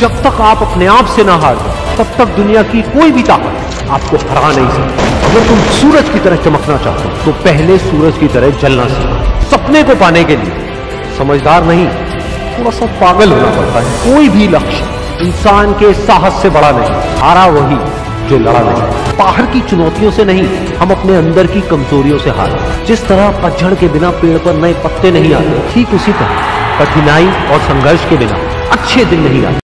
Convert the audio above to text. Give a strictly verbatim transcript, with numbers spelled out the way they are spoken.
जब तक आप अपने आप से ना हार जाओ, तब तक दुनिया की कोई भी ताकत आपको हरा नहीं सकती। अगर तुम सूरज की तरह चमकना चाहते हो तो पहले सूरज की तरह जलना सीखो। सपने को पाने के लिए समझदार नहीं, थोड़ा सा पागल होना पड़ता है। कोई भी लक्ष्य इंसान के साहस से बड़ा नहीं। हारा वही जो लड़ा नहीं। बाहर की चुनौतियों से नहीं, हम अपने अंदर की कमजोरियों से हारे। जिस तरह पतझड़ के बिना पेड़ पर नए पत्ते नहीं आते, ठीक उसी तरह कठिनाई और संघर्ष के बिना अच्छे दिन नहीं आते।